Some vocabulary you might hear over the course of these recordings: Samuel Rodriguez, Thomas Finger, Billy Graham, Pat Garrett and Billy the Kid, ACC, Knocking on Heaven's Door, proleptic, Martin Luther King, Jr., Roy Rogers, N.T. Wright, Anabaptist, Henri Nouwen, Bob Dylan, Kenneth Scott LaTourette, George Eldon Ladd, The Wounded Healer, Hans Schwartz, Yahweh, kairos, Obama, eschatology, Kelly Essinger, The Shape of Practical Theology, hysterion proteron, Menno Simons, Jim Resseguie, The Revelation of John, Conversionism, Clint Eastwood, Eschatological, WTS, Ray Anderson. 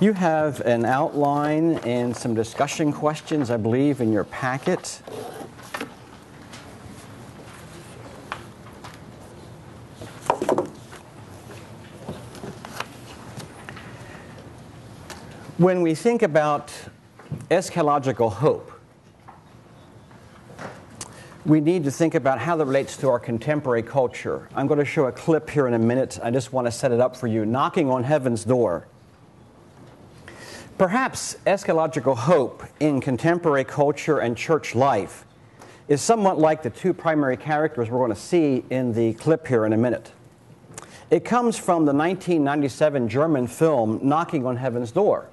You have an outline and some discussion questions, I believe, in your packet. When we think about eschatological hope, we need to think about how that relates to our contemporary culture. I'm going to show a clip here in a minute. I just want to set it up for you. Knocking on Heaven's Door. Perhaps eschatological hope in contemporary culture and church life is somewhat like the two primary characters we're going to see in the clip here in a minute. It comes from the 1997 German film Knocking on Heaven's Door.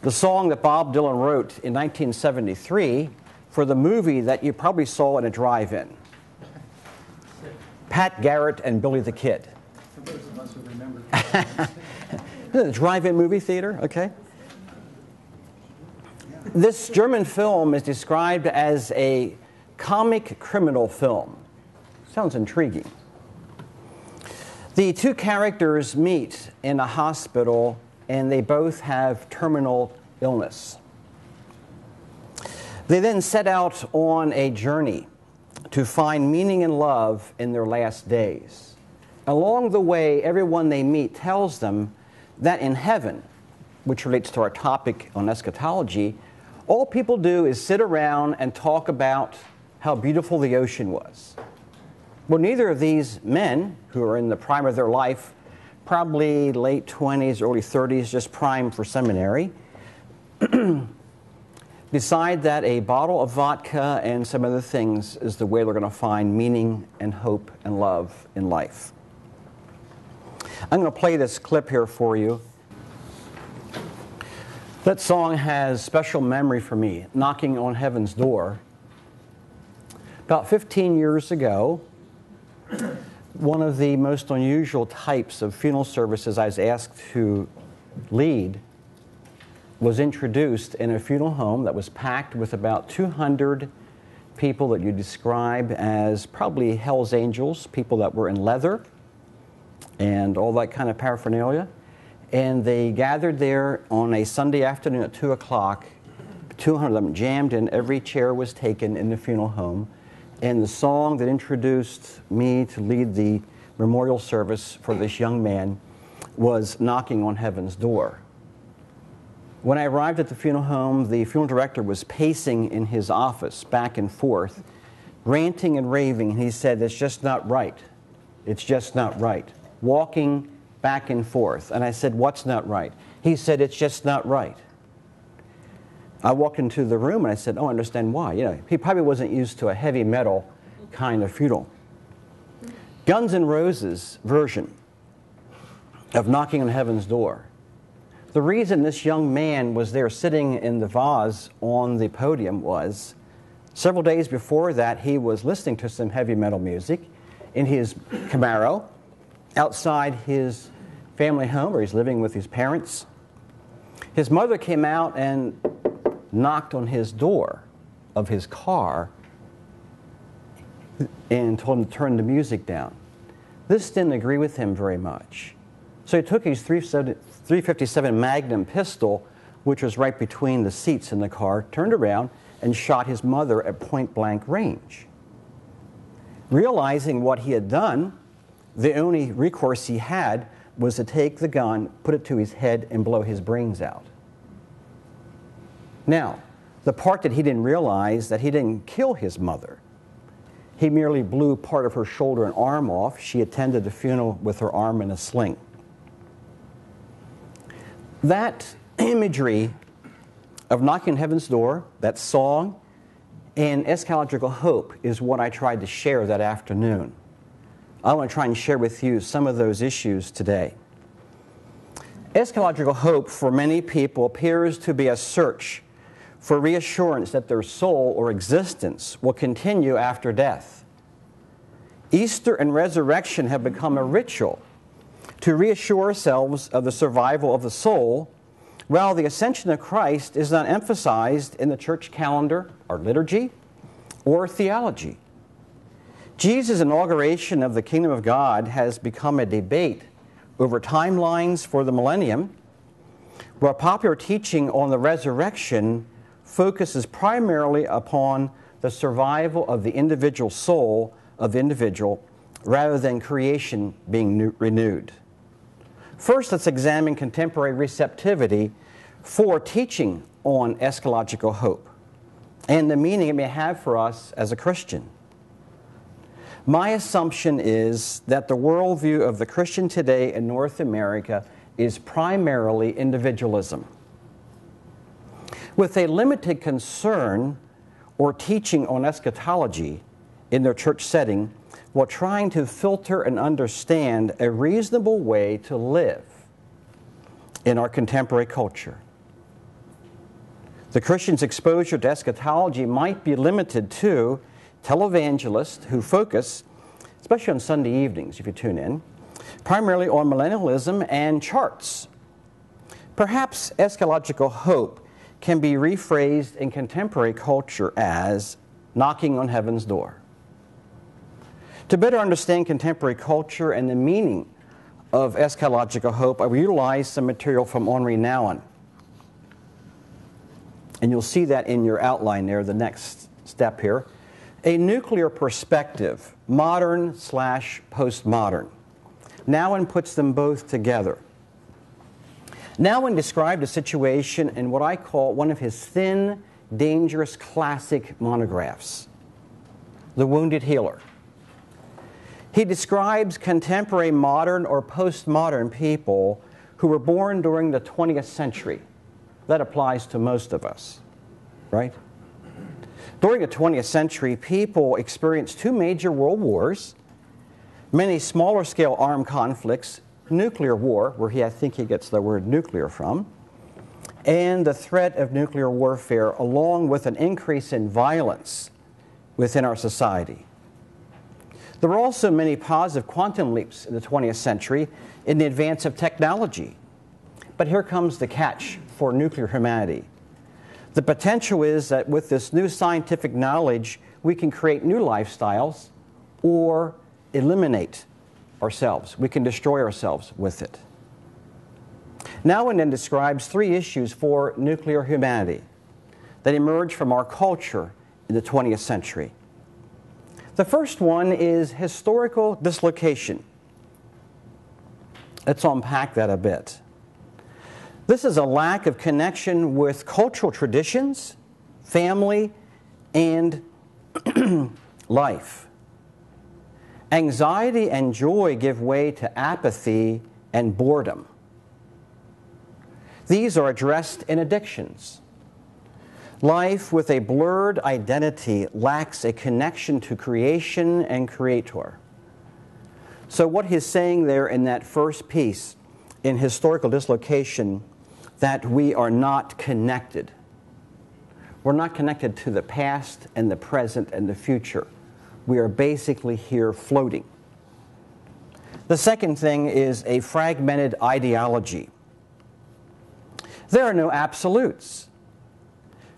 The song that Bob Dylan wrote in 1973 for the movie that you probably saw in a drive-in. Pat Garrett and Billy the Kid. For those of us who remember. The drive-in movie theater, okay. This German film is described as a comic criminal film. Sounds intriguing. The two characters meet in a hospital, and they both have terminal illness. They then set out on a journey to find meaning and love in their last days. Along the way, everyone they meet tells them that in heaven, which relates to our topic on eschatology, all people do is sit around and talk about how beautiful the ocean was. Well, neither of these men, who are in the prime of their life, probably late 20s, early 30s, just prime for seminary, decide that a bottle of vodka and some other things is the way they're going to find meaning and hope and love in life. I'm going to play this clip here for you. That song has special memory for me, Knocking on Heaven's Door. About 15 years ago, one of the most unusual types of funeral services I was asked to lead was introduced in a funeral home that was packed with about 200 people that you describe as probably Hell's Angels, people that were in leather and all that kind of paraphernalia. And they gathered there on a Sunday afternoon at 2 o'clock, 200 of them jammed in, every chair was taken in the funeral home. And the song that introduced me to lead the memorial service for this young man was Knocking on Heaven's Door. When I arrived at the funeral home, the funeral director was pacing in his office back and forth, ranting and raving. He said, "It's just not right. It's just not right." Walking back and forth. And I said, "What's not right?" He said, "It's just not right." I walked into the room and I said, "Oh, I understand why." You know, he probably wasn't used to a heavy metal kind of funeral. Guns N' Roses version of Knocking on Heaven's Door. The reason this young man was there sitting in the vase on the podium was several days before that he was listening to some heavy metal music in his Camaro outside his family home where he's living with his parents. His mother came out and knocked on his door of his car and told him to turn the music down. This didn't agree with him very much. So he took his .357 Magnum pistol, which was right between the seats in the car, turned around and shot his mother at point-blank range. Realizing what he had done, the only recourse he had was to take the gun, put it to his head, and blow his brains out. Now, the part that he didn't realize that he didn't kill his mother. He merely blew part of her shoulder and arm off. She attended the funeral with her arm in a sling. That imagery of Knocking on Heaven's Door, that song, and eschatological hope is what I tried to share that afternoon. I want to try and share with you some of those issues today. Eschatological hope for many people appears to be a search for reassurance that their soul or existence will continue after death. Easter and resurrection have become a ritual to reassure ourselves of the survival of the soul, while the ascension of Christ is not emphasized in the church calendar or liturgy or theology. Jesus' inauguration of the kingdom of God has become a debate over timelines for the millennium where popular teaching on the resurrection focuses primarily upon the survival of the individual soul of the individual rather than creation being renewed. First, let's examine contemporary receptivity for teaching on eschatological hope and the meaning it may have for us as a Christian. My assumption is that the worldview of the Christian today in North America is primarily individualism, with a limited concern or teaching on eschatology in their church setting while trying to filter and understand a reasonable way to live in our contemporary culture. The Christian's exposure to eschatology might be limited to televangelists who focus, especially on Sunday evenings if you tune in, primarily on millennialism and charts. Perhaps eschatological hope can be rephrased in contemporary culture as knocking on heaven's door. To better understand contemporary culture and the meaning of eschatological hope, I will utilize some material from Henri Nouwen. And you'll see that in your outline there, the next step here. A nuclear perspective, modern / postmodern. Nouwen puts them both together. Nouwen described a situation in what I call one of his thin, dangerous classic monographs, The Wounded Healer. He describes contemporary modern or postmodern people who were born during the 20th century. That applies to most of us, right? During the 20th century, people experienced 2 major world wars, many smaller-scale armed conflicts, nuclear war, where I think he gets the word nuclear from, and the threat of nuclear warfare, along with an increase in violence within our society. There were also many positive quantum leaps in the 20th century in the advance of technology. But here comes the catch for nuclear humanity. The potential is that with this new scientific knowledge, we can create new lifestyles or eliminate ourselves. We can destroy ourselves with it. Nouwen then describes 3 issues for nuclear humanity that emerge from our culture in the 20th century. The first one is historical dislocation. Let's unpack that a bit. This is a lack of connection with cultural traditions, family, and life. Anxiety and joy give way to apathy and boredom. These are addressed in addictions. Life with a blurred identity lacks a connection to creation and creator. So what he's saying there in that first piece, in historical dislocation, that we are not connected. We're not connected to the past and the present and the future. We are basically here floating. The second thing is a fragmented ideology. There are no absolutes.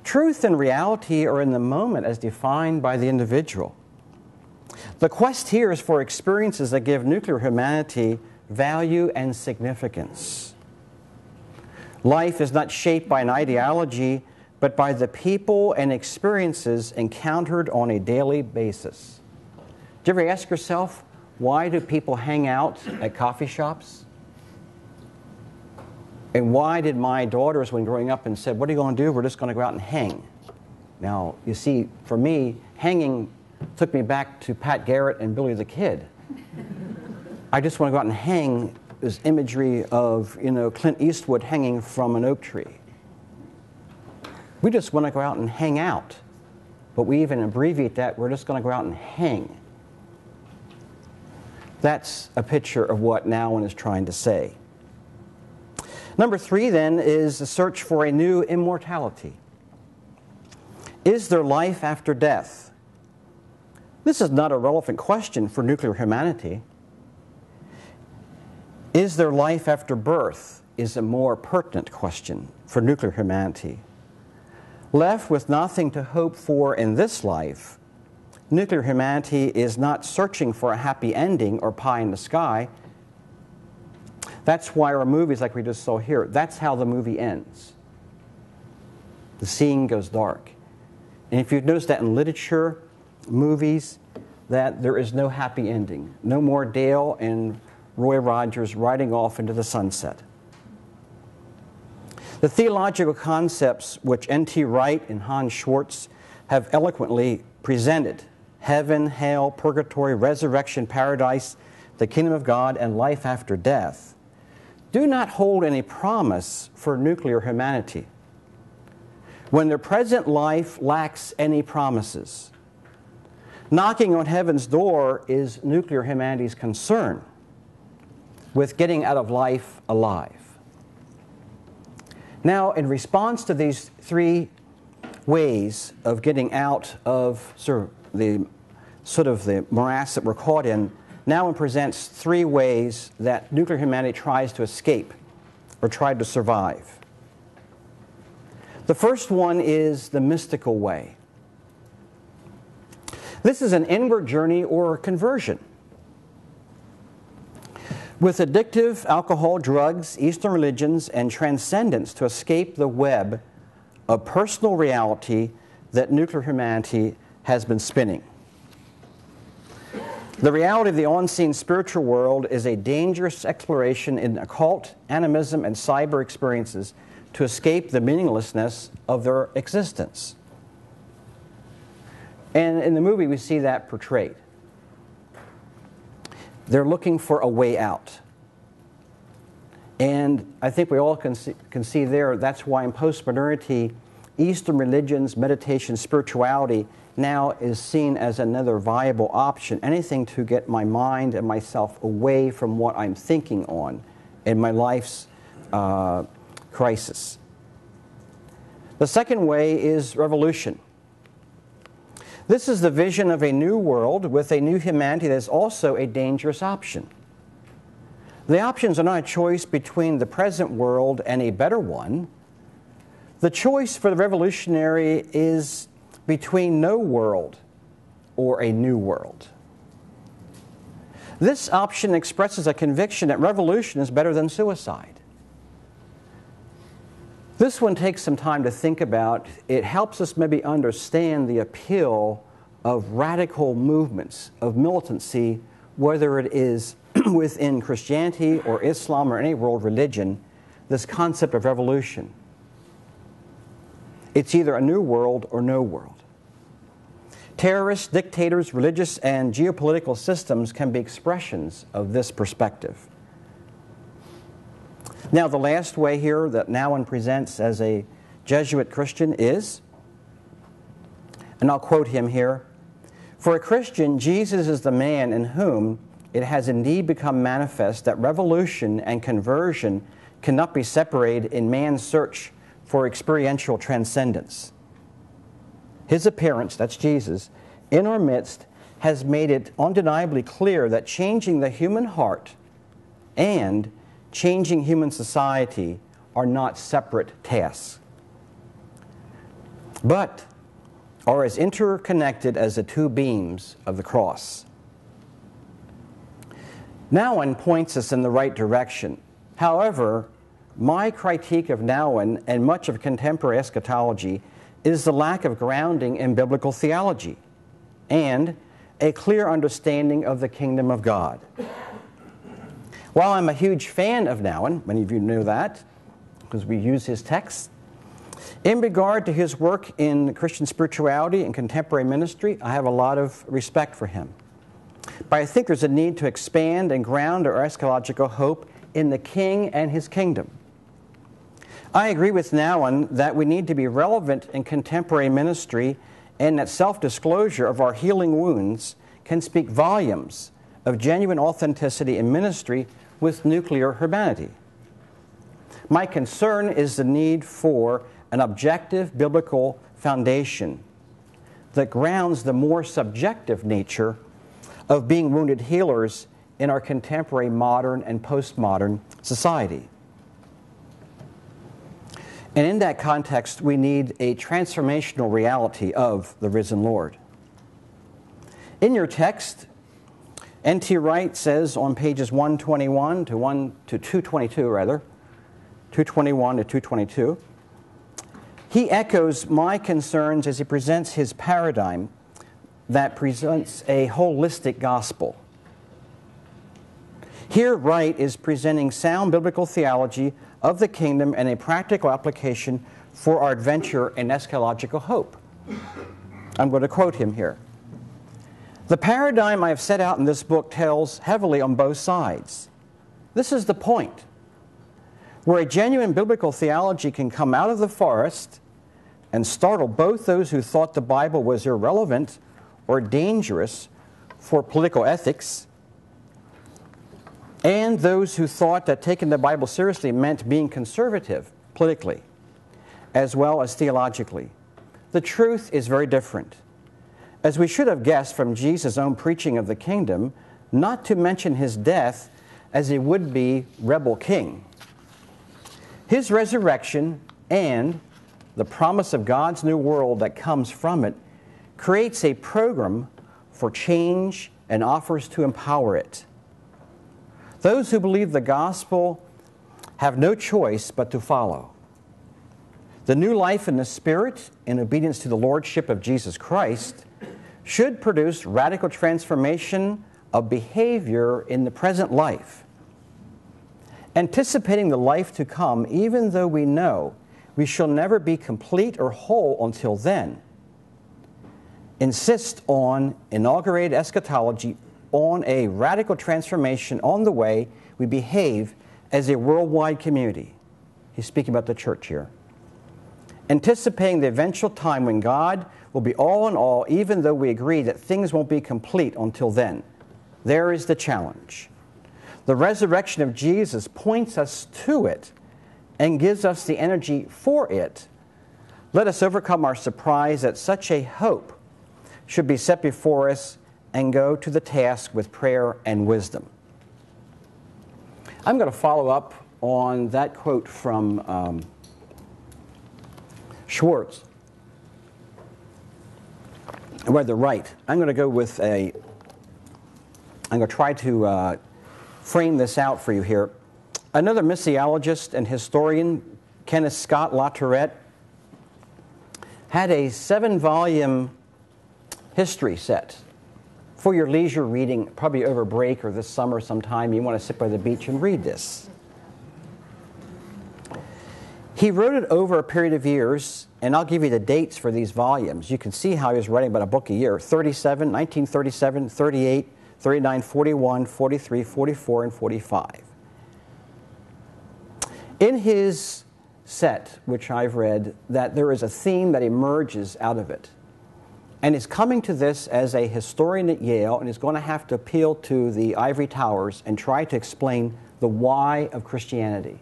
Truth and reality are in the moment as defined by the individual. The quest here is for experiences that give nuclear humanity value and significance. Life is not shaped by an ideology, but by the people and experiences encountered on a daily basis. Do you ever ask yourself, why do people hang out at coffee shops? And why did my daughters, when growing up, and said, what are you going to do? We're just going to go out and hang. Now, you see, for me, hanging took me back to Pat Garrett and Billy the Kid. I just want to go out and hang. This imagery of, you know, Clint Eastwood hanging from an oak tree. We just want to go out and hang out. But we even abbreviate that. We're just going to go out and hang. That's a picture of what Nouwen is trying to say. Number 3, then, is the search for a new immortality. Is there life after death? This is not a relevant question for nuclear humanity. Is there life after birth is a more pertinent question for nuclear humanity. Left with nothing to hope for in this life, nuclear humanity is not searching for a happy ending or pie in the sky. That's why our movies, like we just saw here, that's how the movie ends. The scene goes dark. And if you've noticed that in literature, movies, that there is no happy ending. No more Dale and Roy Rogers riding off into the sunset. The theological concepts which N.T. Wright and Hans Schwartz have eloquently presented, heaven, hell, purgatory, resurrection, paradise, the kingdom of God, and life after death, do not hold any promise for nuclear humanity. When their present life lacks any promises, knocking on heaven's door is nuclear humanity's concern with getting out of life alive. Now, in response to these three ways of getting out of the morass that we're caught in, Nouwen presents three ways that nuclear humanity tries to escape or tried to survive. The first one is the mystical way. This is an inward journey or conversion. With addictive alcohol, drugs, Eastern religions, and transcendence to escape the web of personal reality that nuclear humanity has been spinning. The reality of the on-scene spiritual world is a dangerous exploration in occult, animism, and cyber experiences to escape the meaninglessness of their existence. And in the movie, we see that portrayed. They're looking for a way out. And I think we all can see there, that's why in postmodernity, Eastern religions, meditation, spirituality now is seen as another viable option. Anything to get my mind and myself away from what I'm thinking on in my life's crisis. The second way is revolution. This is the vision of a new world with a new humanity that is also a dangerous option. The options are not a choice between the present world and a better one. The choice for the revolutionary is between no world or a new world. This option expresses a conviction that revolution is better than suicide. This one takes some time to think about. It helps us maybe understand the appeal of radical movements, of militancy, whether it is within Christianity or Islam or any world religion, this concept of revolution. It's either a new world or no world. Terrorists, dictators, religious and geopolitical systems can be expressions of this perspective. Now, the last way here that Nouwen presents as a Jesuit Christian is, and I'll quote him here, "For a Christian, Jesus is the man in whom it has indeed become manifest that revolution and conversion cannot be separated in man's search for experiential transcendence. His appearance," that's Jesus, "in our midst has made it undeniably clear that changing the human heart and changing human society are not separate tasks, but are as interconnected as the two beams of the cross." Nouwen points us in the right direction. However, my critique of Nouwen and much of contemporary eschatology is the lack of grounding in biblical theology and a clear understanding of the kingdom of God. While I'm a huge fan of Nouwen, many of you know that, because we use his texts, in regard to his work in Christian spirituality and contemporary ministry, I have a lot of respect for him. But I think there's a need to expand and ground our eschatological hope in the King and his kingdom. I agree with Nouwen that we need to be relevant in contemporary ministry and that self-disclosure of our healing wounds can speak volumes of genuine authenticity in ministry with nuclear humanity. My concern is the need for an objective biblical foundation that grounds the more subjective nature of being wounded healers in our contemporary modern and postmodern society. And in that context, we need a transformational reality of the risen Lord. In your text, N.T. Wright says on pages 121 to 222 rather, 221 to 222, he echoes my concerns as he presents his paradigm that presents a holistic gospel. Here, Wright is presenting sound biblical theology of the kingdom and a practical application for our adventure in eschatological hope. I'm going to quote him here. The paradigm I have set out in this book tells heavily on both sides. This is the point where a genuine biblical theology can come out of the forest and startle both those who thought the Bible was irrelevant or dangerous for political ethics, and those who thought that taking the Bible seriously meant being conservative politically, as well as theologically. The truth is very different. As we should have guessed from Jesus' own preaching of the kingdom, not to mention his death as a would-be rebel king, his resurrection and the promise of God's new world that comes from it creates a program for change and offers to empower it. Those who believe the gospel have no choice but to follow. The new life in the Spirit, in obedience to the Lordship of Jesus Christ, should produce radical transformation of behavior in the present life, anticipating the life to come, even though we know we shall never be complete or whole until then. Insist on inaugurated eschatology, on a radical transformation on the way we behave as a worldwide community. He's speaking about the church here. Anticipating the eventual time when God will be all in all, even though we agree that things won't be complete until then. There is the challenge. The resurrection of Jesus points us to it and gives us the energy for it. Let us overcome our surprise that such a hope should be set before us and go to the task with prayer and wisdom. I'm going to follow up on that quote from Schwartz, rather Wright. I'm going to go with a, I'm going to try to frame this out for you here. Another missiologist and historian, Kenneth Scott LaTourette, had a 7-volume history set for your leisure reading, probably over break or this summer sometime. You want to sit by the beach and read this. He wrote it over a period of years, and I'll give you the dates for these volumes. You can see how he was writing about a book a year, 37, 1937, 38, 39, 41, 43, 44, and 45. In his set, which I've read, that there is a theme that emerges out of it. And is coming to this as a historian at Yale and is going to have to appeal to the ivory towers and try to explain the why of Christianity.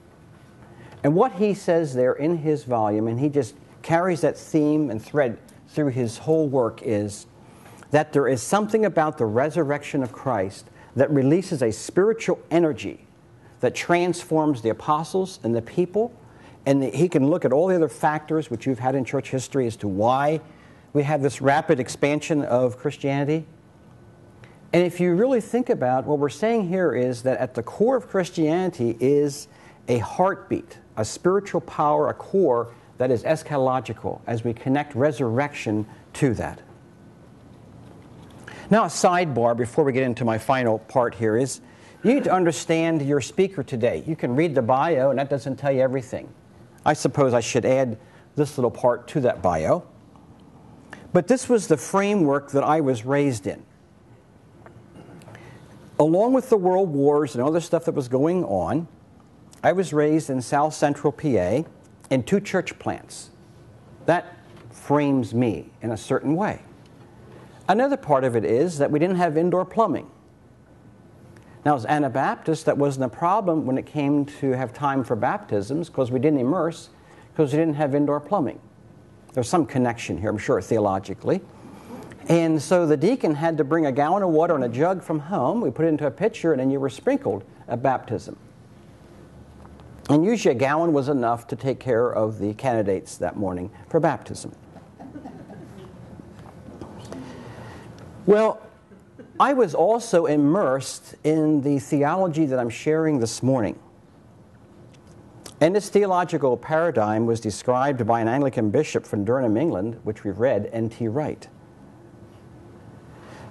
And what he says there in his volume, and he just carries that theme and thread through his whole work, is that there is something about the resurrection of Christ that releases a spiritual energy that transforms the apostles and the people. And he can look at all the other factors which you've had in church history as to why we have this rapid expansion of Christianity. And if you really think about what we're saying here is that at the core of Christianity is a heartbeat, a spiritual power, a core that is eschatological as we connect resurrection to that. Now, a sidebar before we get into my final part here is you need to understand your speaker today. You can read the bio, and that doesn't tell you everything. I suppose I should add this little part to that bio. But this was the framework that I was raised in. Along with the world wars and all the stuff that was going on, I was raised in South Central PA in 2 church plants. That frames me in a certain way. Another part of it is that we didn't have indoor plumbing. Now, as Anabaptists, that wasn't a problem when it came to have time for baptisms because we didn't immerse because we didn't have indoor plumbing. There's some connection here, I'm sure, theologically. And so the deacon had to bring a gallon of water and a jug from home. We put it into a pitcher, and then you were sprinkled at baptism. And usually a gallon was enough to take care of the candidates that morning for baptism. Well, I was also immersed in the theology that I'm sharing this morning. And this theological paradigm was described by an Anglican bishop from Durham, England, which we've read, N.T. Wright.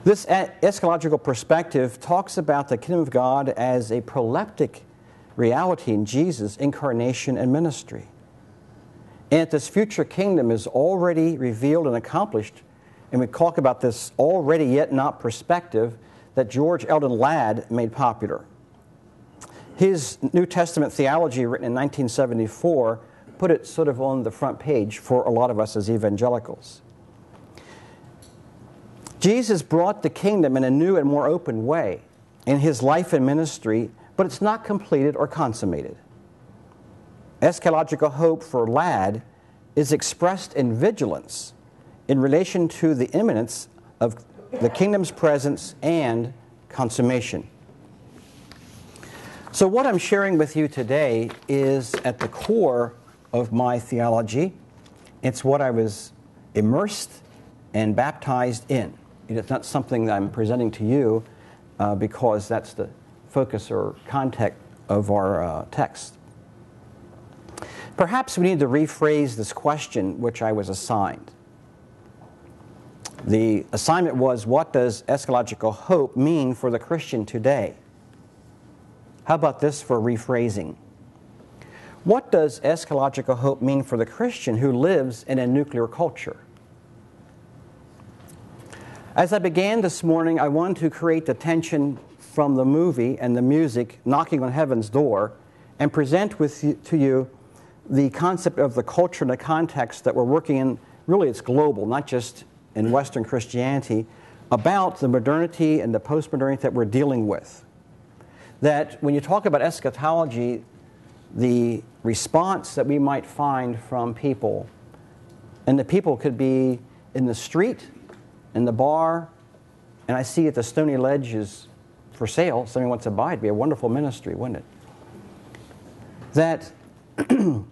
This eschatological perspective talks about the kingdom of God as a proleptic reality in Jesus' incarnation and ministry. And this future kingdom is already revealed and accomplished. And we talk about this already yet not perspective that George Eldon Ladd made popular. His New Testament theology, written in 1974, put it sort of on the front page for a lot of us as evangelicals. Jesus brought the kingdom in a new and more open way in his life and ministry, but it's not completed or consummated. Eschatological hope for Ladd is expressed in vigilance in relation to the imminence of the kingdom's presence and consummation. So what I'm sharing with you today is at the core of my theology. It's what I was immersed and baptized in. It's not something that I'm presenting to you because that's the focus or context of our text. Perhaps we need to rephrase this question which I was assigned. The assignment was, what does eschatological hope mean for the Christian today? How about this for rephrasing? What does eschatological hope mean for the Christian who lives in a nuclear culture? As I began this morning, I wanted to create the tension from the movie and the music, Knocking on Heaven's Door, and present to you the concept of the culture and the context that we're working in. Really, it's global, not just in Western Christianity, about the modernity and the postmodernity that we're dealing with. That when you talk about eschatology, the response that we might find from people, and the people could be in the street, in the bar, and I see at the Stony Ledge is for sale. Somebody wants to buy it. It'd be a wonderful ministry, wouldn't it? That the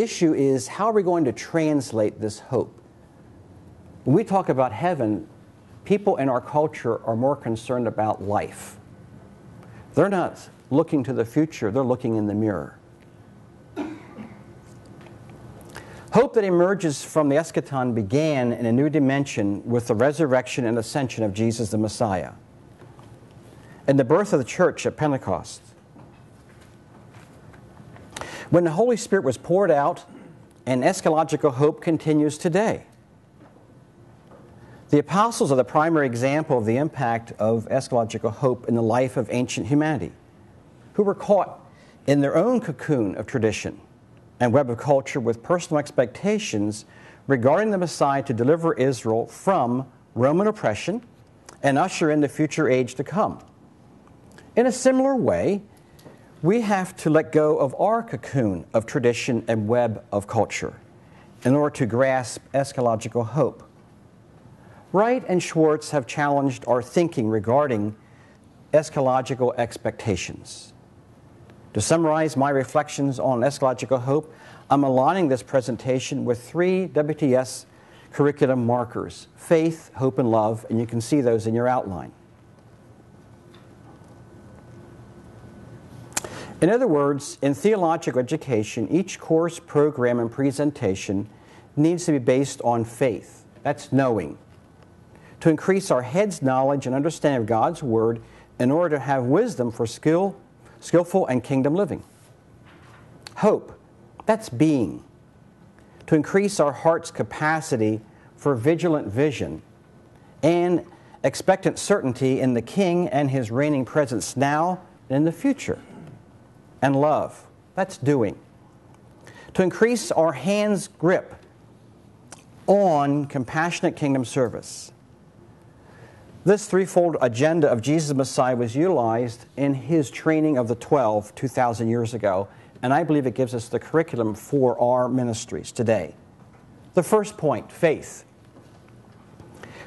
issue is, how are we going to translate this hope? When we talk about heaven, people in our culture are more concerned about life. They're not looking to the future. They're looking in the mirror. Hope that emerges from the eschaton began in a new dimension with the resurrection and ascension of Jesus the Messiah and the birth of the church at Pentecost. When the Holy Spirit was poured out, and eschatological hope continues today. The apostles are the primary example of the impact of eschatological hope in the life of ancient humanity, who were caught in their own cocoon of tradition and web of culture with personal expectations regarding the Messiah to deliver Israel from Roman oppression and usher in the future age to come. In a similar way, we have to let go of our cocoon of tradition and web of culture in order to grasp eschatological hope. Wright and Schwartz have challenged our thinking regarding eschatological expectations. To summarize my reflections on eschatological hope, I'm aligning this presentation with three WTS curriculum markers: faith, hope, and love, and you can see those in your outline. In other words, in theological education, each course, program, and presentation needs to be based on faith. That's knowing. To increase our head's knowledge and understanding of God's Word in order to have wisdom for skillful and kingdom living. Hope, that's being. To increase our heart's capacity for vigilant vision and expectant certainty in the King and His reigning presence now and in the future. And love, that's doing. To increase our hand's grip on compassionate kingdom service. This threefold agenda of Jesus Messiah was utilized in his training of the 12 2,000 years ago, and I believe it gives us the curriculum for our ministries today. The first point, faith.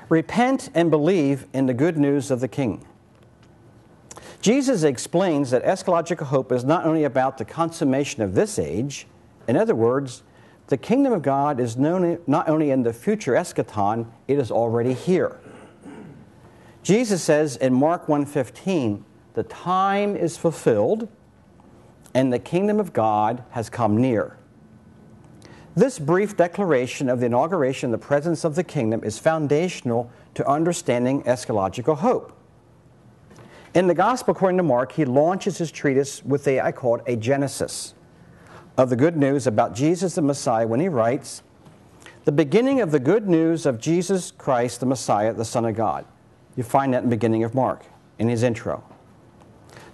Repent and believe in the good news of the King. Jesus explains that eschatological hope is not only about the consummation of this age. In other words, the kingdom of God is not only in the future eschaton, it is already here. Jesus says in Mark 1:15, the time is fulfilled and the kingdom of God has come near. This brief declaration of the inauguration of the presence of the kingdom is foundational to understanding eschatological hope. In the Gospel according to Mark, he launches his treatise with a, I call it, a genesis of the good news about Jesus the Messiah when he writes, "The beginning of the good news of Jesus Christ the Messiah, the Son of God." You find that in the beginning of Mark, in his intro.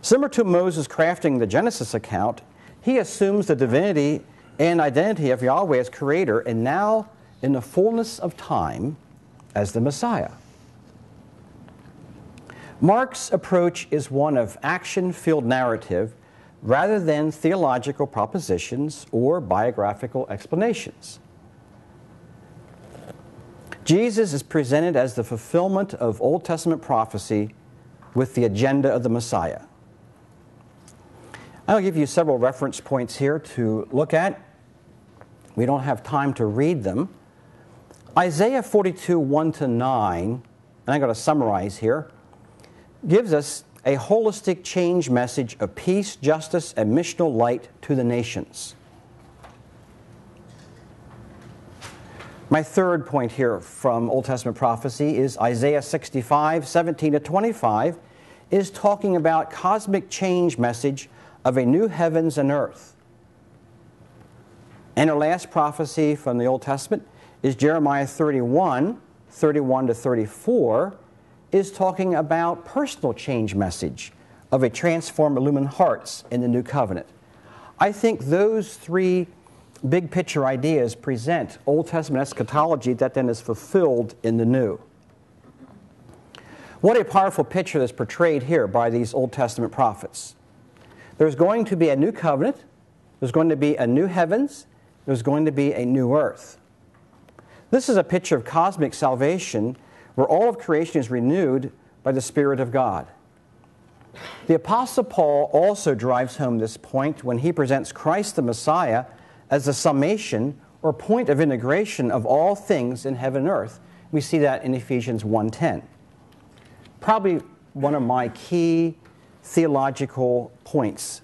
Similar to Moses crafting the Genesis account, he assumes the divinity and identity of Yahweh as creator, and now in the fullness of time as the Messiah. Mark's approach is one of action-filled narrative rather than theological propositions or biographical explanations. Jesus is presented as the fulfillment of Old Testament prophecy with the agenda of the Messiah. I'll give you several reference points here to look at. We don't have time to read them. Isaiah 42, 1-9, and I'm going to summarize here, gives us a holistic change message of peace, justice, and missional light to the nations. My third point here from Old Testament prophecy is Isaiah 65, 17-25, is talking about cosmic change message of a new heavens and earth. And our last prophecy from the Old Testament is Jeremiah 31, 31-34, is talking about personal change message of a transformed, illumined hearts in the new covenant. I think those three big picture ideas present Old Testament eschatology that then is fulfilled in the new. What a powerful picture that's portrayed here by these Old Testament prophets. There's going to be a new covenant, there's going to be a new heavens, there's going to be a new earth. This is a picture of cosmic salvation where all of creation is renewed by the Spirit of God. The Apostle Paul also drives home this point when he presents Christ the Messiah as the summation or point of integration of all things in heaven and earth. We see that in Ephesians 1:10. Probably one of my key theological points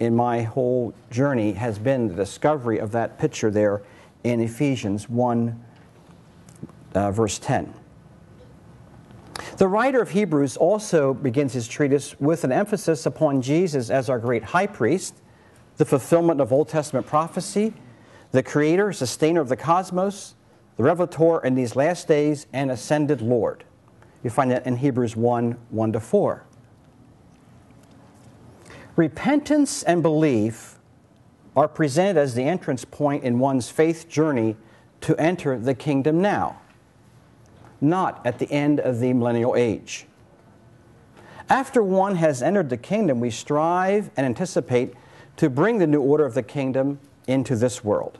in my whole journey has been the discovery of that picture there in Ephesians 1, verse 10. The writer of Hebrews also begins his treatise with an emphasis upon Jesus as our great high priest, the fulfillment of Old Testament prophecy, the creator, sustainer of the cosmos, the revelator in these last days, and ascended Lord. You find that in Hebrews 1, 1-4. Repentance and belief are presented as the entrance point in one's faith journey to enter the kingdom now, not at the end of the millennial age. After one has entered the kingdom, we strive and anticipate to bring the new order of the kingdom into this world.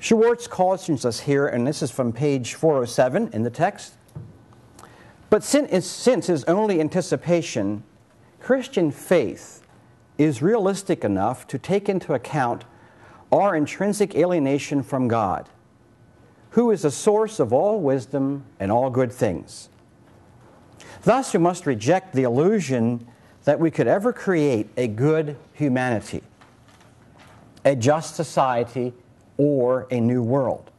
Schwartz cautions us here, and this is from page 407 in the text, but since is only anticipation, Christian faith is realistic enough to take into account our intrinsic alienation from God, who is the source of all wisdom and all good things. Thus, we must reject the illusion that we could ever create a good humanity, a just society, or a new world.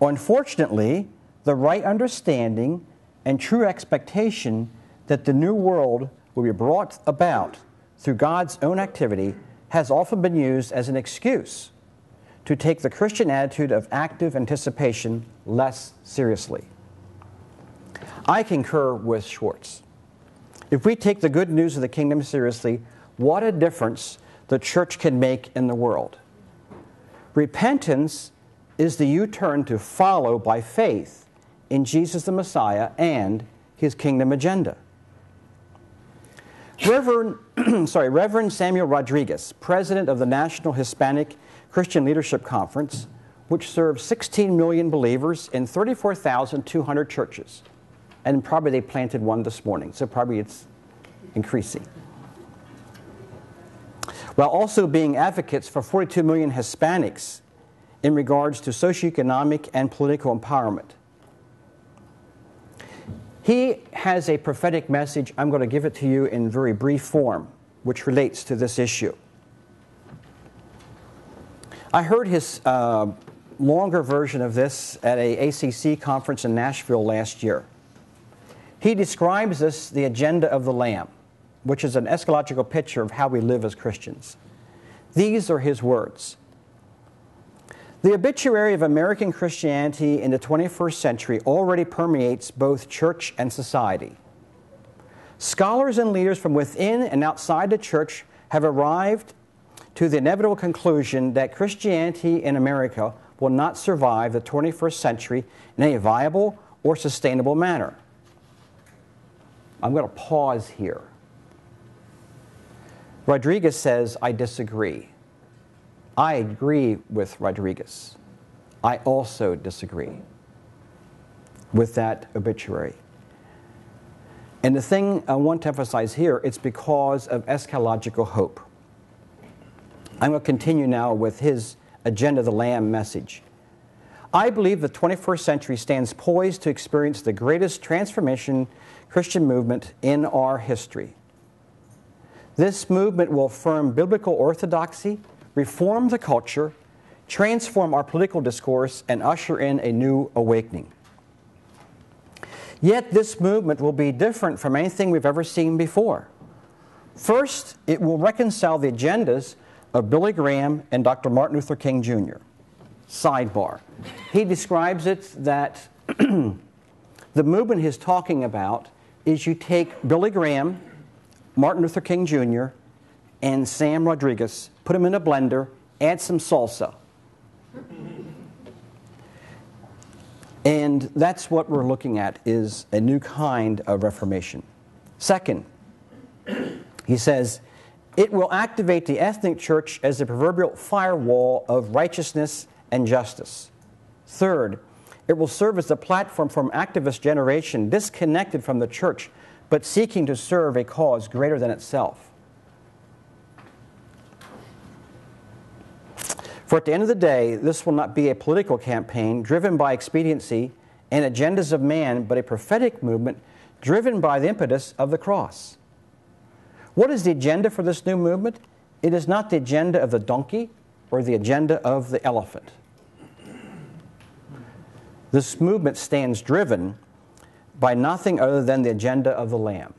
Unfortunately, the right understanding and true expectation that the new world will be brought about through God's own activity has often been used as an excuse to take the Christian attitude of active anticipation less seriously. I concur with Schwartz. If we take the good news of the kingdom seriously, what a difference the church can make in the world. Repentance is the U-turn to follow by faith in Jesus the Messiah and his kingdom agenda. Reverend Samuel Rodriguez, president of the National Hispanic Christian Leadership Conference, which serves 16 million believers in 34,200 churches. And probably they planted one this morning, so probably it's increasing. While also being advocates for 42 million Hispanics in regards to socioeconomic and political empowerment. He has a prophetic message. I'm going to give it to you in very brief form, which relates to this issue. I heard his longer version of this at a ACC conference in Nashville last year. He describes this, the agenda of the Lamb, which is an eschatological picture of how we live as Christians. These are his words. The obituary of American Christianity in the 21st century already permeates both church and society. Scholars and leaders from within and outside the church have arrived to the inevitable conclusion that Christianity in America will not survive the 21st century in a viable or sustainable manner. I'm going to pause here. Rodriguez says, I disagree. I agree with Rodriguez. I also disagree with that obituary. And the thing I want to emphasize here, it's because of eschatological hope. I'm going to continue now with his Agenda of the Lamb message. I believe the 21st century stands poised to experience the greatest transformation Christian movement in our history. This movement will affirm biblical orthodoxy, reform the culture, transform our political discourse, and usher in a new awakening. Yet this movement will be different from anything we've ever seen before. First, it will reconcile the agendas of Billy Graham and Dr. Martin Luther King, Jr. Sidebar. He describes it that the movement he's talking about is you take Billy Graham, Martin Luther King, Jr., and Sam Rodriguez, put them in a blender, add some salsa. And that's what we're looking at, is a new kind of reformation. Second, he says, it will activate the ethnic church as the proverbial firewall of righteousness and justice. Third, it will serve as the platform for an activist generation disconnected from the church, but seeking to serve a cause greater than itself. For at the end of the day, this will not be a political campaign driven by expediency and agendas of man, but a prophetic movement driven by the impetus of the cross. What is the agenda for this new movement? It is not the agenda of the donkey or the agenda of the elephant. This movement stands driven by nothing other than the agenda of the Lamb.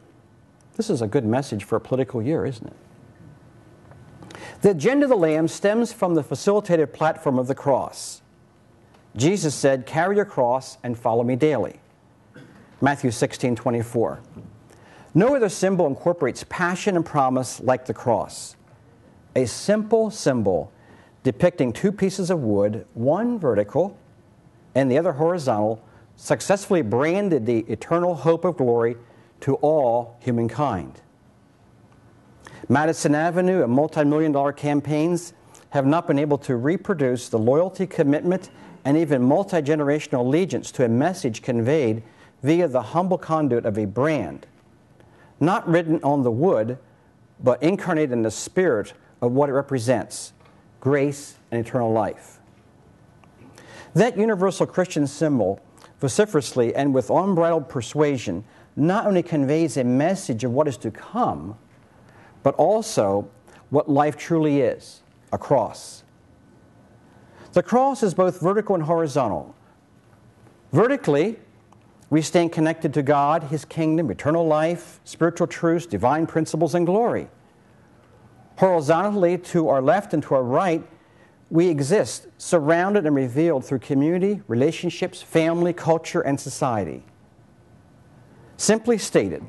This is a good message for a political year, isn't it? The agenda of the Lamb stems from the facilitated platform of the cross. Jesus said, carry your cross and follow me daily. Matthew 16:24. No other symbol incorporates passion and promise like the cross. A simple symbol depicting two pieces of wood, one vertical and the other horizontal, successfully branded the eternal hope of glory to all humankind. Madison Avenue and multi-million-dollar campaigns have not been able to reproduce the loyalty, commitment, and even multi-generational allegiance to a message conveyed via the humble conduit of a brand, not written on the wood, but incarnated in the spirit of what it represents, grace and eternal life. That universal Christian symbol, vociferously and with unbridled persuasion, not only conveys a message of what is to come, but also what life truly is, a cross. The cross is both vertical and horizontal. Vertically, we stand connected to God, His kingdom, eternal life, spiritual truths, divine principles, and glory. Horizontally, to our left and to our right, we exist, surrounded and revealed through community, relationships, family, culture, and society. Simply stated,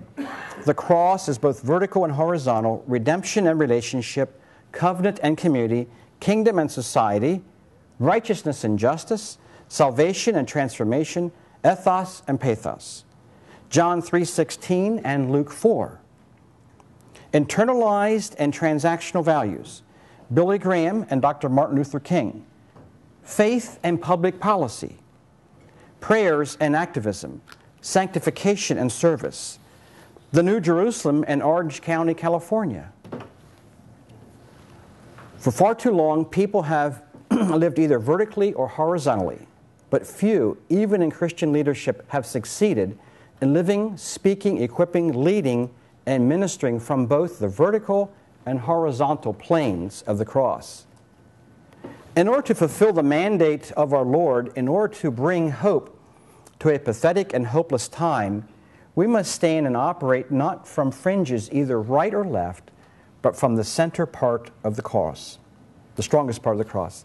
the cross is both vertical and horizontal, redemption and relationship, covenant and community, kingdom and society, righteousness and justice, salvation and transformation, ethos and pathos. John 3:16 and Luke 4. Internalized and transactional values, Billy Graham and Dr. Martin Luther King. Faith and public policy, prayers and activism, sanctification and service, the New Jerusalem and Orange County, California. For far too long, people have lived either vertically or horizontally, but few, even in Christian leadership, have succeeded in living, speaking, equipping, leading, and ministering from both the vertical and horizontal planes of the cross. In order to fulfill the mandate of our Lord, in order to bring hope to a pathetic and hopeless time, we must stand and operate not from fringes either right or left, but from the center part of the cross, the strongest part of the cross,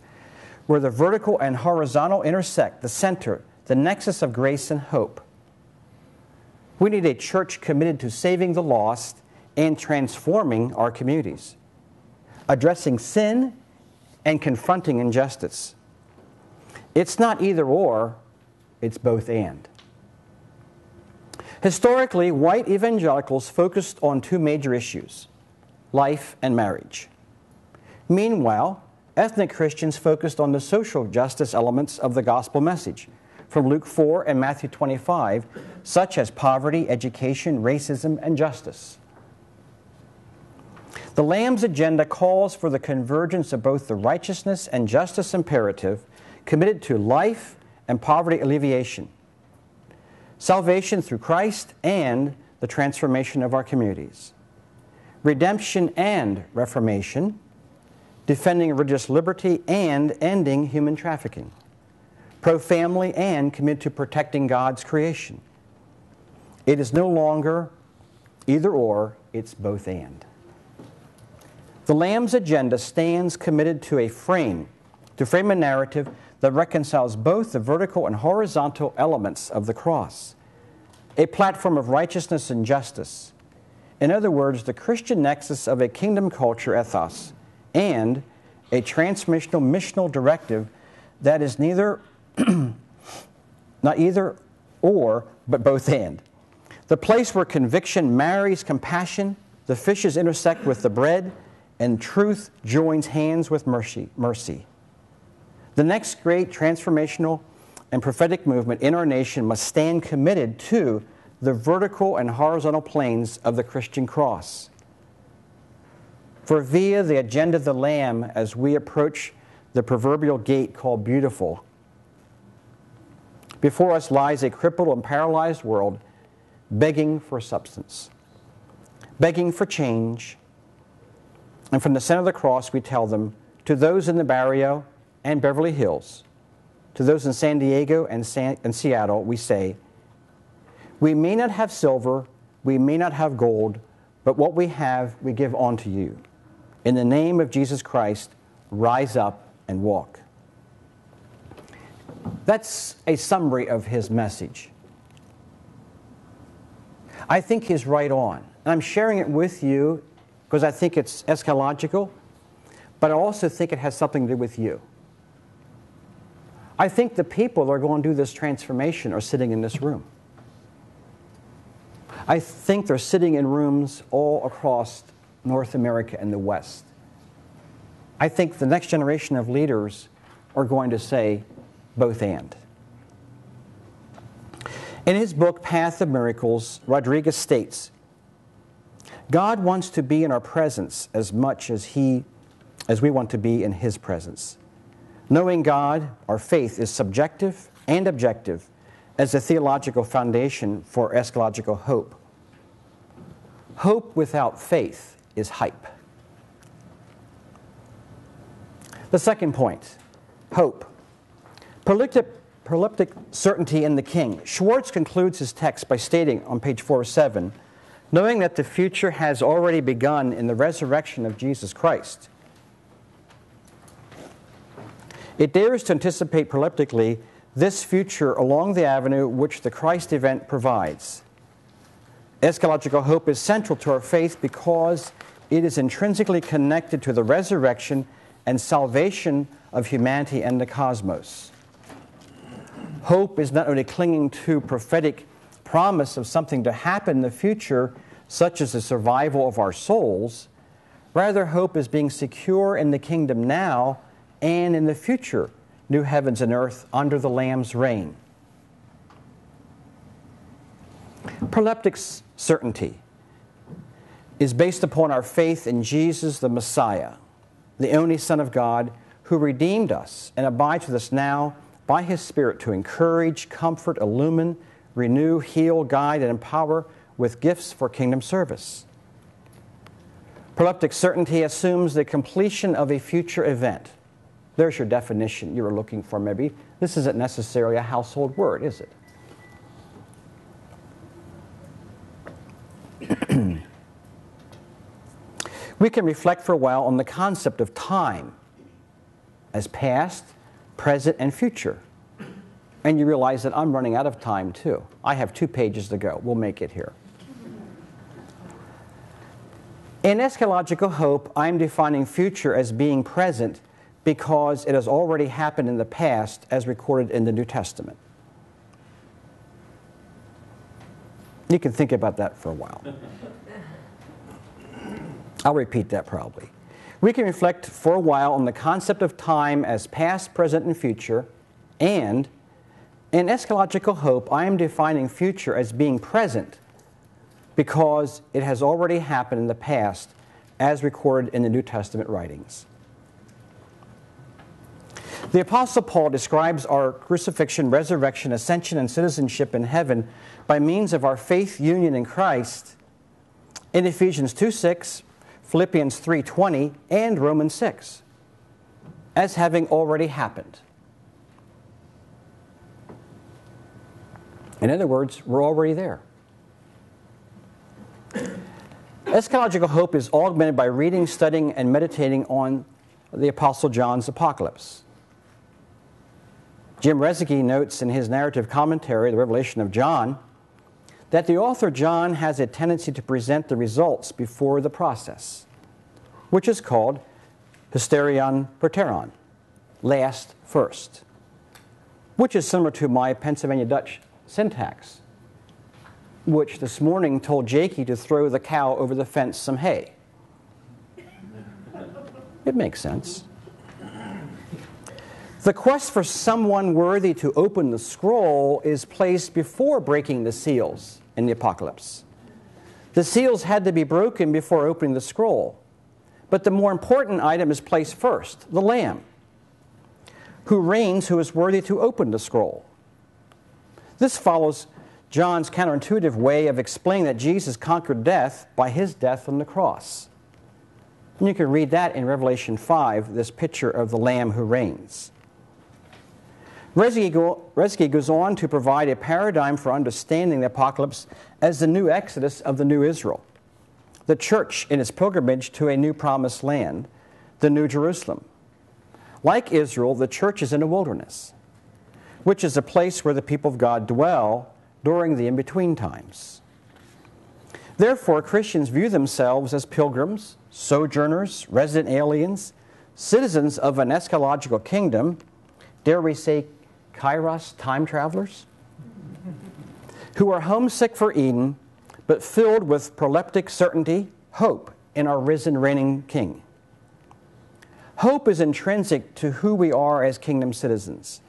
where the vertical and horizontal intersect, the center, the nexus of grace and hope. We need a church committed to saving the lost and transforming our communities, addressing sin and confronting injustice. It's not either or, it's both and. Historically, white evangelicals focused on two major issues, life and marriage. Meanwhile, ethnic Christians focused on the social justice elements of the gospel message from Luke 4 and Matthew 25, such as poverty, education, racism, and justice. The Lamb's agenda calls for the convergence of both the righteousness and justice imperative committed to life and poverty alleviation, salvation through Christ and the transformation of our communities, redemption and reformation, defending religious liberty and ending human trafficking, pro-family and committed to protecting God's creation. It is no longer either or, it's both and. The Lamb's agenda stands committed to frame a narrative that reconciles both the vertical and horizontal elements of the cross, a platform of righteousness and justice. In other words, the Christian nexus of a kingdom culture ethos and a transmissional missional directive that is not either or, but both and. The place where conviction marries compassion, the fishes intersect with the bread, and truth joins hands with mercy. The next great transformational and prophetic movement in our nation must stand committed to the vertical and horizontal planes of the Christian cross. For via the agenda of the Lamb, as we approach the proverbial gate called beautiful, before us lies a crippled and paralyzed world begging for substance, begging for change. And from the center of the cross, we tell them, to those in the barrio and Beverly Hills, to those in San Diego and Seattle, we say, we may not have silver, we may not have gold, but what we have, we give unto you. In the name of Jesus Christ, rise up and walk. That's a summary of his message. I think he's right on. And I'm sharing it with you because I think it's eschatological, but I also think it has something to do with you. I think the people that are going to do this transformation are sitting in this room. I think they're sitting in rooms all across North America and the West. I think the next generation of leaders are going to say both and. In his book, Path of Miracles, Rodriguez states, God wants to be in our presence as much as we want to be in his presence. Knowing God, our faith, is subjective and objective as a theological foundation for eschatological hope. Hope without faith is hype. The second point, hope. Proleptic certainty in the King. Schwartz concludes his text by stating on page 407, knowing that the future has already begun in the resurrection of Jesus Christ. It dares to anticipate proleptically this future along the avenue which the Christ event provides. Eschatological hope is central to our faith because it is intrinsically connected to the resurrection and salvation of humanity and the cosmos. Hope is not only clinging to prophetic promise of something to happen in the future, such as the survival of our souls. Rather, hope is being secure in the kingdom now and in the future, new heavens and earth under the Lamb's reign. Proleptic certainty is based upon our faith in Jesus the Messiah, the only Son of God, who redeemed us and abides with us now by his Spirit to encourage, comfort, illumine, renew, heal, guide, and empower with gifts for kingdom service. Proleptic certainty assumes the completion of a future event. There's your definition you were looking for, maybe. This isn't necessarily a household word, is it? We can reflect for a while on the concept of time as past, present, and future. And you realize that I'm running out of time, too. I have 2 pages to go. We'll make it here. In eschatological hope, I'm defining future as being present because it has already happened in the past as recorded in the New Testament. You can think about that for a while. I'll repeat that probably. We can reflect for a while on the concept of time as past, present, and future, and in eschatological hope, I am defining future as being present because it has already happened in the past as recorded in the New Testament writings. The Apostle Paul describes our crucifixion, resurrection, ascension, and citizenship in heaven by means of our faith union in Christ in Ephesians 2:6, Philippians 3:20, and Romans 6 as having already happened. In other words, we're already there. Eschatological hope is augmented by reading, studying, and meditating on the Apostle John's Apocalypse. Jim Resseguie notes in his narrative commentary, The Revelation of John, that the author John has a tendency to present the results before the process, which is called hysterion proteron, last first, which is similar to my Pennsylvania Dutch syntax, which this morning told Jakey to throw the cow over the fence some hay. It makes sense. The quest for someone worthy to open the scroll is placed before breaking the seals in the Apocalypse. The seals had to be broken before opening the scroll, but the more important item is placed first, the Lamb, who reigns, who is worthy to open the scroll. This follows John's counterintuitive way of explaining that Jesus conquered death by his death on the cross. And you can read that in Revelation 5, this picture of the Lamb who reigns. Resseguie goes on to provide a paradigm for understanding the Apocalypse as the new exodus of the new Israel, the church in its pilgrimage to a new promised land, the new Jerusalem. Like Israel, the church is in a wilderness, which is a place where the people of God dwell during the in-between times. Therefore, Christians view themselves as pilgrims, sojourners, resident aliens, citizens of an eschatological kingdom, dare we say, kairos, time travelers, who are homesick for Eden, but filled with proleptic certainty, hope in our risen, reigning King. Hope is intrinsic to who we are as kingdom citizens.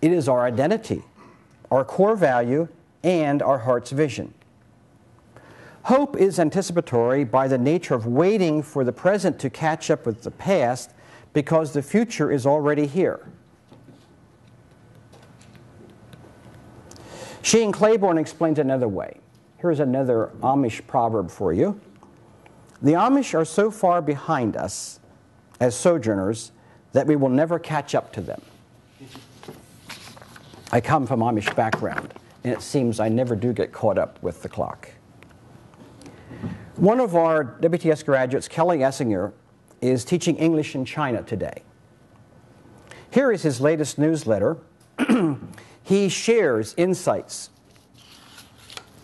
It is our identity, our core value, and our heart's vision. Hope is anticipatory by the nature of waiting for the present to catch up with the past because the future is already here. Shane Claiborne explains another way. Here's another Amish proverb for you. The Amish are so far behind us as sojourners that we will never catch up to them. I come from Amish background, and it seems I never do get caught up with the clock. One of our WTS graduates, Kelly Essinger, is teaching English in China today. Here is his latest newsletter. He shares insights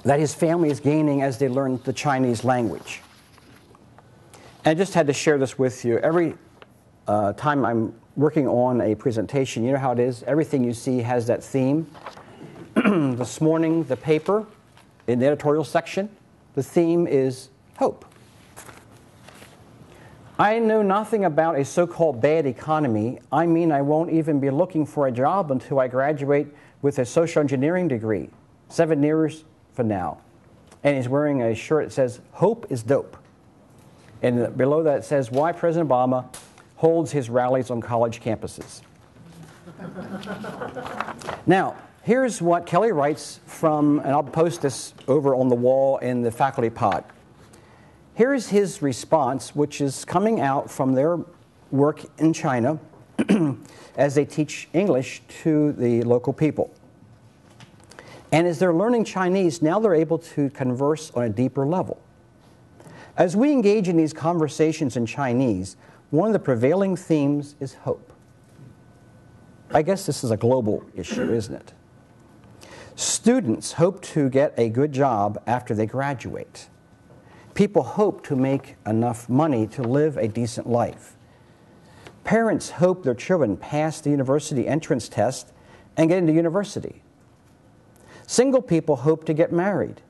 that his family is gaining as they learn the Chinese language. And I just had to share this with you. Every time I'm working on a presentation, you know how it is. Everything you see has that theme. This morning, the paper, in the editorial section, the theme is hope. I know nothing about a so-called bad economy. I mean, I won't even be looking for a job until I graduate with a social engineering degree, 7 years from now. And he's wearing a shirt that says, "Hope is dope." And below that it says, "Why President Obama holds his rallies on college campuses." Now, Here's what Kelly writes from, and I'll post this over on the wall in the faculty pod. Here's his response, which is coming out from their work in China as they teach English to the local people. And as they're learning Chinese, now they're able to converse on a deeper level. As we engage in these conversations in Chinese, one of the prevailing themes is hope. I guess this is a global issue, isn't it? Students hope to get a good job after they graduate. People hope to make enough money to live a decent life. Parents hope their children pass the university entrance test and get into university. Single people hope to get married.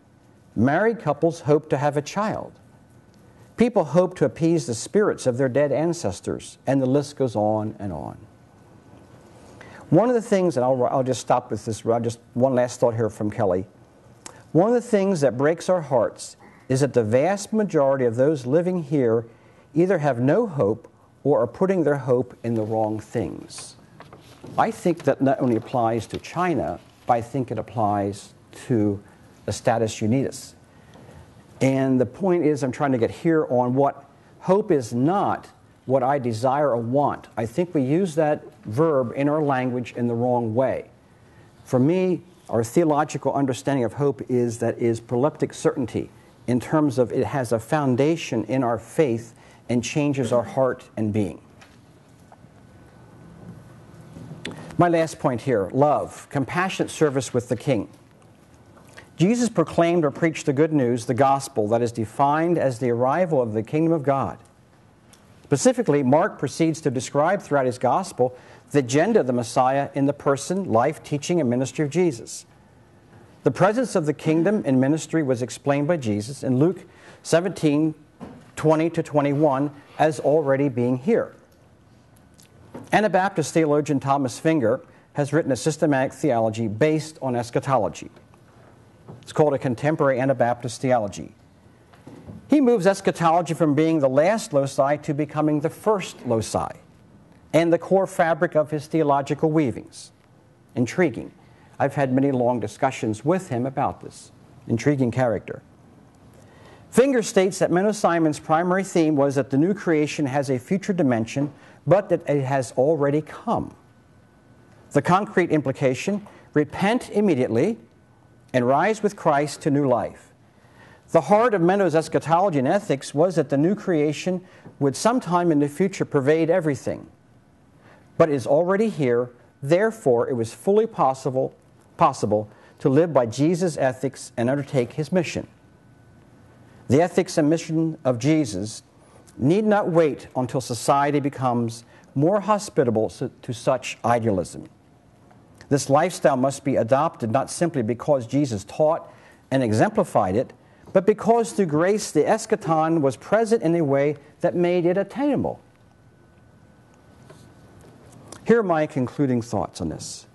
Married couples hope to have a child. People hope to appease the spirits of their dead ancestors, and the list goes on and on. One of the things, and I'll just stop with this, just one last thought here from Kelly. One of the things that breaks our hearts is that the vast majority of those living here either have no hope or are putting their hope in the wrong things. I think that not only applies to China, but I think it applies to the status unitas. And the point is, I'm trying to get here on what hope is not what I desire or want. I think we use that verb in our language in the wrong way. For me, our theological understanding of hope is that is proleptic certainty in terms of it has a foundation in our faith and changes our heart and being. My last point here, love, compassionate service with the King. Jesus proclaimed or preached the good news, the gospel, that is defined as the arrival of the kingdom of God. Specifically, Mark proceeds to describe throughout his gospel the agenda of the Messiah in the person, life, teaching, and ministry of Jesus. The presence of the kingdom in ministry was explained by Jesus in Luke 17:20 to 21 as already being here. Anabaptist theologian Thomas Finger has written a systematic theology based on eschatology. It's called A Contemporary Anabaptist Theology. He moves eschatology from being the last loci to becoming the first loci and the core fabric of his theological weavings. Intriguing. I've had many long discussions with him about this. Intriguing character. Finger states that Menno Simons' primary theme was that the new creation has a future dimension, but that it has already come. The concrete implication, repent immediately and rise with Christ to new life. The heart of Menno's eschatology and ethics was that the new creation would sometime in the future pervade everything, but is already here, therefore it was fully possible to live by Jesus' ethics and undertake his mission. The ethics and mission of Jesus need not wait until society becomes more hospitable to such idealism. This lifestyle must be adopted not simply because Jesus taught and exemplified it, but because through grace the eschaton was present in a way that made it attainable. Here are my concluding thoughts on this.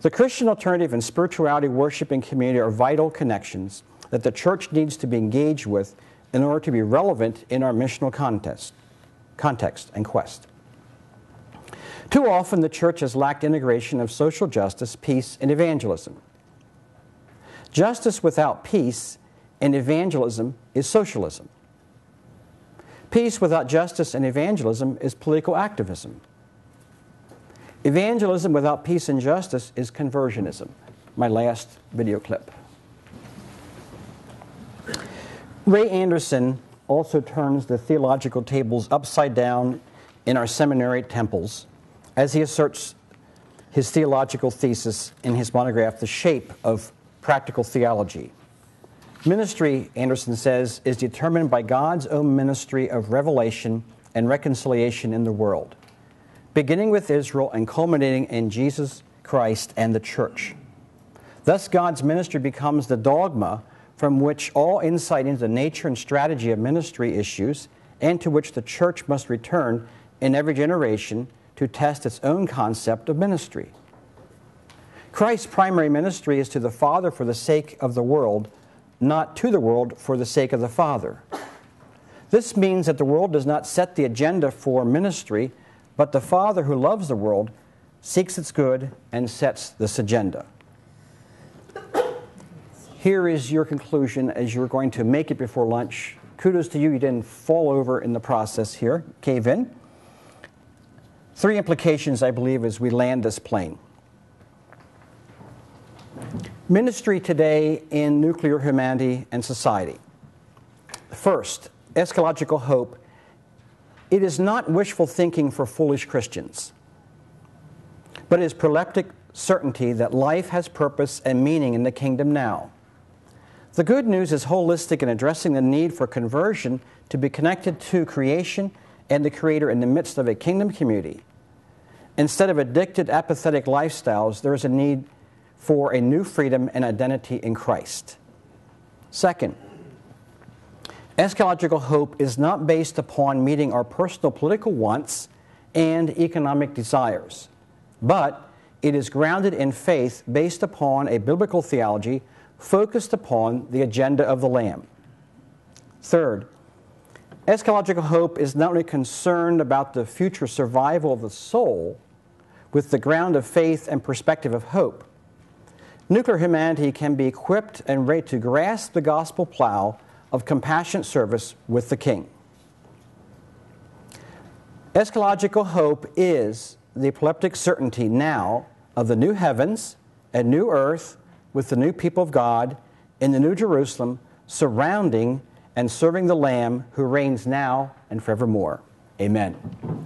The Christian alternative and spirituality, worship, and community are vital connections that the church needs to be engaged with in order to be relevant in our missional context and quest. Too often, the church has lacked integration of social justice, peace, and evangelism. Justice without peace and evangelism is socialism. Peace without justice and evangelism is political activism. Evangelism without peace and justice is conversionism. My last video clip. Ray Anderson also turns the theological tables upside down in our seminary temples, as he asserts his theological thesis in his monograph, The Shape of Practical Theology. Ministry, Anderson says, is determined by God's own ministry of revelation and reconciliation in the world, beginning with Israel and culminating in Jesus Christ and the church. Thus, God's ministry becomes the dogma from which all insight into the nature and strategy of ministry issues, and to which the church must return in every generation to test its own concept of ministry. Christ's primary ministry is to the Father for the sake of the world, not to the world for the sake of the Father. This means that the world does not set the agenda for ministry, but the Father who loves the world seeks its good and sets this agenda. here is your conclusion as you're going to make it before lunch. Kudos to you, you didn't fall over in the process here, cave in. Three implications, I believe, as we land this plane. Ministry today in nuclear humanity and society. First, eschatological hope. It is not wishful thinking for foolish Christians, but it is proleptic certainty that life has purpose and meaning in the kingdom now. The good news is holistic in addressing the need for conversion to be connected to creation and the Creator in the midst of a kingdom community. Instead of addicted, apathetic lifestyles, there is a need for a new freedom and identity in Christ. Second, eschatological hope is not based upon meeting our personal political wants and economic desires, but it is grounded in faith based upon a biblical theology focused upon the agenda of the Lamb. Third, eschatological hope is not only concerned about the future survival of the soul with the ground of faith and perspective of hope. Nuclear humanity can be equipped and ready to grasp the gospel plow of compassionate service with the King. Eschatological hope is the proleptic certainty now of the new heavens and new earth with the new people of God in the new Jerusalem, surrounding and serving the Lamb who reigns now and forevermore. Amen.